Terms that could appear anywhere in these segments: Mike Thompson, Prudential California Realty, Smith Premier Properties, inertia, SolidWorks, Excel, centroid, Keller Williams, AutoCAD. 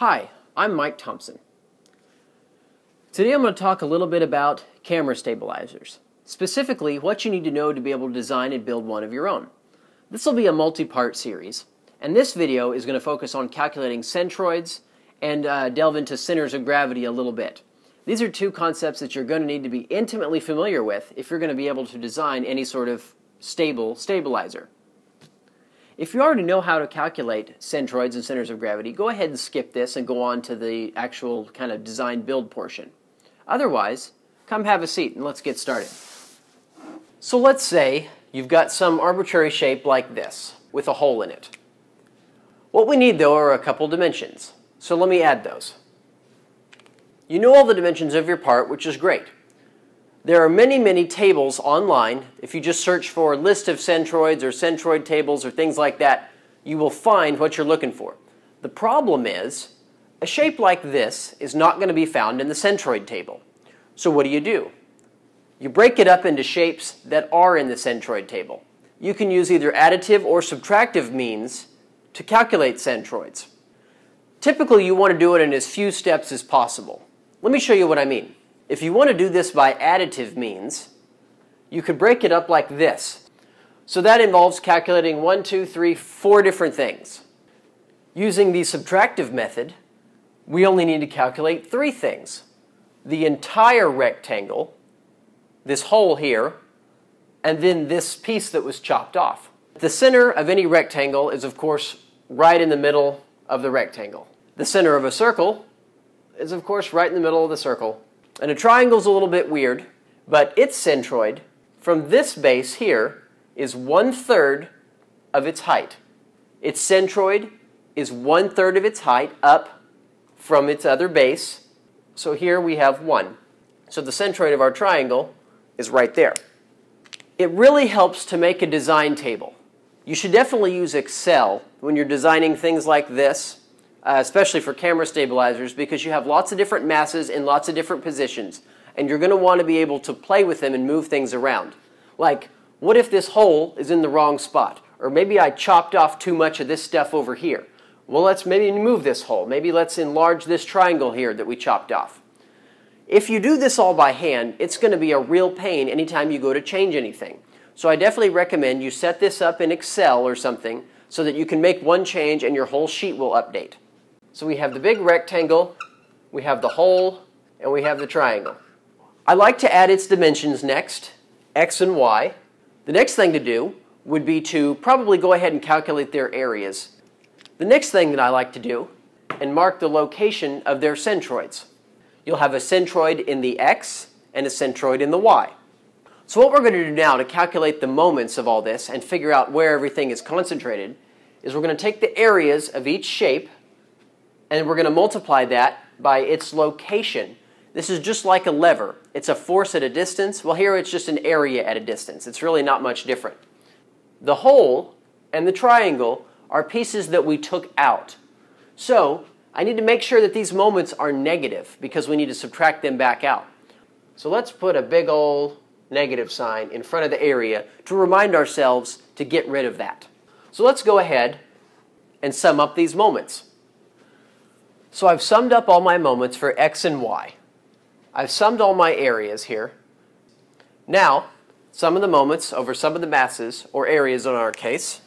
Hi, I'm Mike Thompson. Today I'm going to talk a little bit about camera stabilizers, specifically what you need to know to be able to design and build one of your own. This will be a multi-part series, and this video is going to focus on calculating centroids and delve into centers of gravity a little bit. These are two concepts that you're going to need to be intimately familiar with if you're going to be able to design any sort of stabilizer. If you already know how to calculate centroids and centers of gravity, go ahead and skip this and go on to the actual kind of design build portion. Otherwise, come have a seat and let's get started. So let's say you've got some arbitrary shape like this with a hole in it. What we need though are a couple dimensions. So let me add those. You know all the dimensions of your part, which is great. There are many, many tables online. If you just search for list of centroids or centroid tables or things like that, you will find what you're looking for. The problem is, a shape like this is not going to be found in the centroid table. So what do? You break it up into shapes that are in the centroid table. You can use either additive or subtractive means to calculate centroids. Typically, you want to do it in as few steps as possible. Let me show you what I mean. If you want to do this by additive means, you could break it up like this. So that involves calculating 1, 2, 3, 4 different things. Using the subtractive method, we only need to calculate 3 things. The entire rectangle, this hole here, and then this piece that was chopped off. The center of any rectangle is, of course, right in the middle of the rectangle. The center of a circle is, of course, right in the middle of the circle. And a triangle's a little bit weird, but its centroid from this base here is 1/3 of its height. Its centroid is 1/3 of its height up from its other base. So here we have 1. So the centroid of our triangle is right there. It really helps to make a design table. You should definitely use Excel when you're designing things like this. Especially for camera stabilizers, because you have lots of different masses in lots of different positions, and you're going to want to be able to play with them and move things around. Like, what if this hole is in the wrong spot? Or maybe I chopped off too much of this stuff over here. Well, let's maybe move this hole. Maybe let's enlarge this triangle here that we chopped off. If you do this all by hand, it's going to be a real pain anytime you go to change anything. So I definitely recommend you set this up in Excel or something so that you can make one change and your whole sheet will update. So we have the big rectangle, we have the hole, and we have the triangle. I like to add its dimensions next, X and Y. The next thing to do would be to probably go ahead and calculate their areas. The next thing that I like to do, and mark the location of their centroids. You'll have a centroid in the X and a centroid in the Y. So what we're going to do now to calculate the moments of all this and figure out where everything is concentrated is we're going to take the areas of each shape and we're going to multiply that by its location. This is just like a lever. It's a force at a distance. Well, here it's just an area at a distance. It's really not much different. The hole and the triangle are pieces that we took out. So I need to make sure that these moments are negative because we need to subtract them back out. So let's put a big old negative sign in front of the area to remind ourselves to get rid of that. So let's go ahead and sum up these moments. So I've summed up all my moments for X and Y. I've summed all my areas here. Now, sum of the moments over sum of the masses, or areas in our case.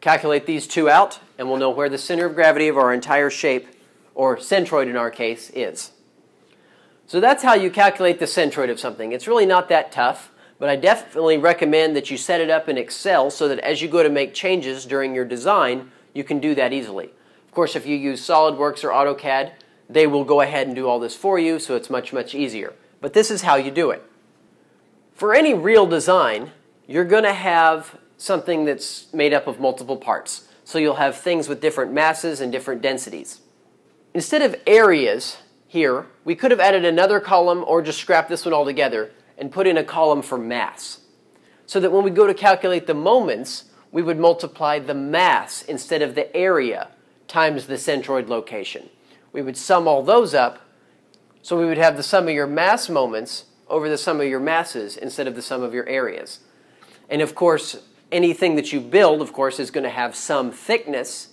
Calculate these two out, and we'll know where the center of gravity of our entire shape, or centroid in our case, is. So that's how you calculate the centroid of something. It's really not that tough, but I definitely recommend that you set it up in Excel so that as you go to make changes during your design, you can do that easily. Of course, if you use SolidWorks or AutoCAD, they will go ahead and do all this for you, so it's much, much easier. But this is how you do it. For any real design, you're going to have something that's made up of multiple parts. So you'll have things with different masses and different densities. Instead of areas here, we could have added another column or just scrapped this one altogether and put in a column for mass. So that when we go to calculate the moments, we would multiply the mass instead of the area times the centroid location. We would sum all those up, so we would have the sum of your mass moments over the sum of your masses instead of the sum of your areas. And of course, anything that you build, of course, is going to have some thickness,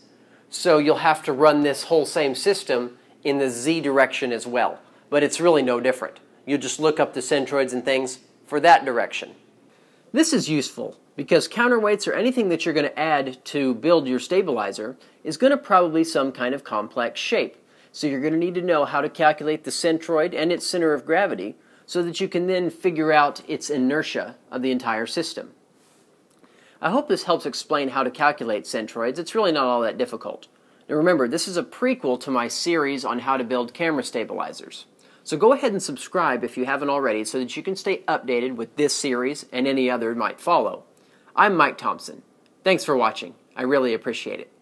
so you'll have to run this whole same system in the Z direction as well. But it's really no different. You just look up the centroids and things for that direction. This is useful because counterweights or anything that you're going to add to build your stabilizer is going to probably some kind of complex shape. So you're going to need to know how to calculate the centroid and its center of gravity so that you can then figure out its inertia of the entire system. I hope this helps explain how to calculate centroids. It's really not all that difficult. Now remember, this is a prequel to my series on how to build camera stabilizers. So go ahead and subscribe if you haven't already so that you can stay updated with this series and any other might follow. I'm Mike Thompson. Thanks for watching. I really appreciate it.